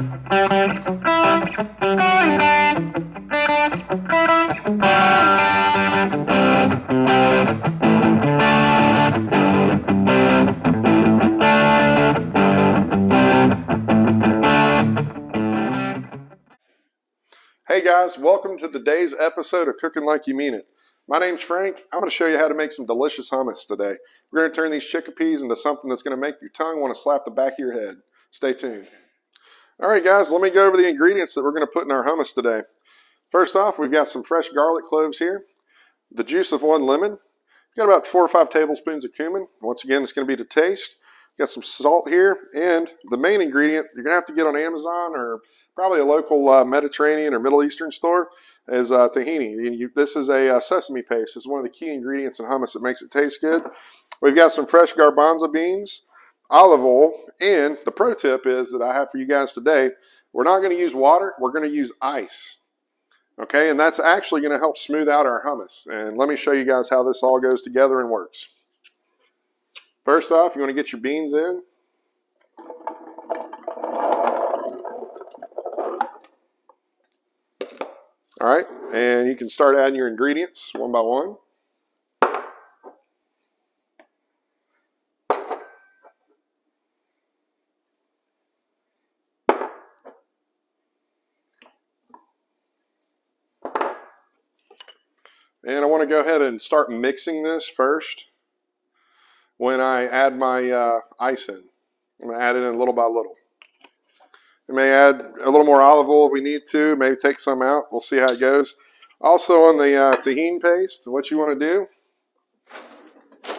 Hey guys, welcome to today's episode of Cooking Like You Mean It. My name's Frank. I'm going to show you how to make some delicious hummus today. We're going to turn these chickpeas into something that's going to make your tongue want to slap the back of your head. Stay tuned. All right guys, let me go over the ingredients that we're going to put in our hummus today. First off, we've got some fresh garlic cloves here, the juice of one lemon. We've got about 4 or 5 tablespoons of cumin. Once again, it's going to be to taste. We've got some salt here, and the main ingredient you're going to have to get on Amazon or probably a local Mediterranean or Middle Eastern store is tahini. This is a sesame paste. It's one of the key ingredients in hummus that makes it taste good. We've got some fresh garbanzo beans, olive oil, and the pro tip is that I have for you guys today, we're not going to use water, we're going to use ice. Okay, and that's actually going to help smooth out our hummus. And let me show you guys how this all goes together and works. First off, you want to get your beans in. All right, and you can start adding your ingredients one by one. And I want to go ahead and start mixing this first when I add my ice in. I'm going to add it in little by little. We may add a little more olive oil if we need to, maybe take some out. We'll see how it goes. Also on the tahini paste, what you want to do,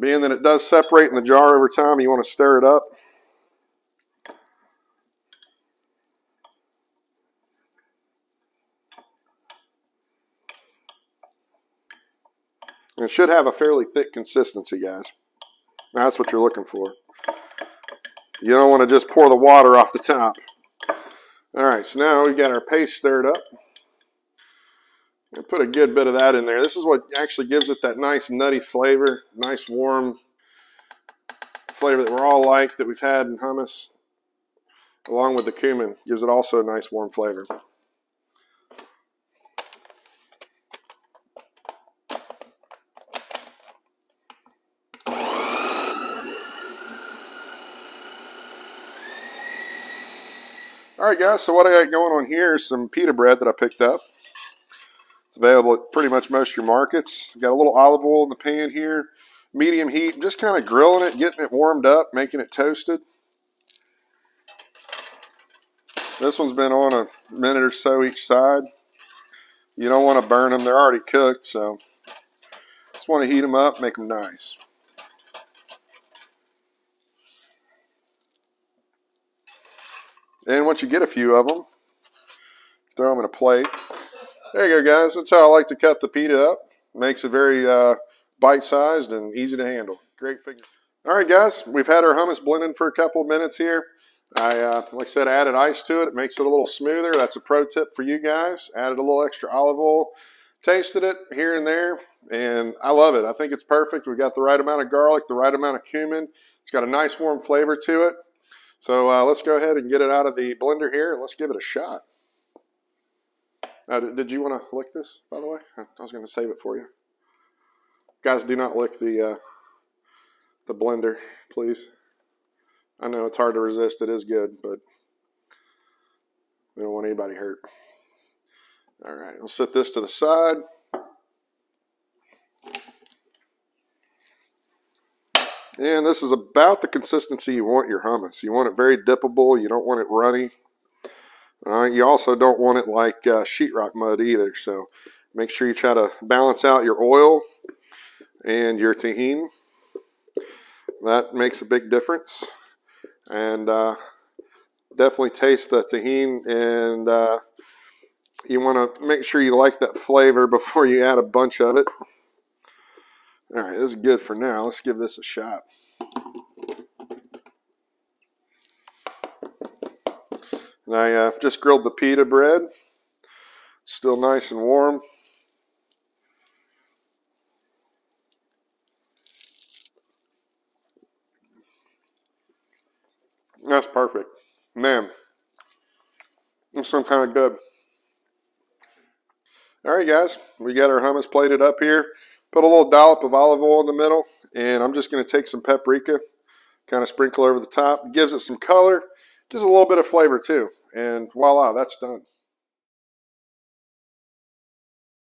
being that it does separate in the jar over time, you want to stir it up. And it should have a fairly thick consistency, guys. Now that's what you're looking for. You don't want to just pour the water off the top. All right, so now we've got our paste stirred up. We'll put a good bit of that in there. This is what actually gives it that nice nutty flavor, nice warm flavor that we're all like, that we've had in hummus, along with the cumin. Gives it also a nice warm flavor. Alright guys, so what I got going on here is some pita bread that I picked up. It's available at pretty much most of your markets. Got a little olive oil in the pan here, medium heat, just kind of grilling it, getting it warmed up, making it toasted. This one's been on a minute or so each side. You don't want to burn them, they're already cooked, so just want to heat them up, make them nice. And once you get a few of them, throw them in a plate. There you go, guys. That's how I like to cut the pita up. Makes it very bite-sized and easy to handle. Great figure. All right, guys. We've had our hummus blending for a couple of minutes here. Like I said, added ice to it. It makes it a little smoother. That's a pro tip for you guys. Added a little extra olive oil. Tasted it here and there, and I love it. I think it's perfect. We've got the right amount of garlic, the right amount of cumin. It's got a nice, warm flavor to it. So let's go ahead and get it out of the blender here, and let's give it a shot. Did you want to lick this, by the way? I was going to save it for you. Guys, do not lick the blender, please. I know it's hard to resist. It is good, but we don't want anybody hurt. All right, we'll set this to the side. And this is about the consistency you want your hummus. You want it very dippable. You don't want it runny. You also don't want it like sheetrock mud either. So make sure you try to balance out your oil and your tahini. That makes a big difference. And definitely taste the tahini. And you want to make sure you like that flavor before you add a bunch of it. All right, this is good for now. Let's give this a shot. And I just grilled the pita bread. It's still nice and warm. That's perfect. Man, it's some kind of good. All right, guys, we got our hummus plated up here. Put a little dollop of olive oil in the middle, and I'm just going to take some paprika, kind of sprinkle over the top. Gives it some color, just a little bit of flavor too, and voila, that's done.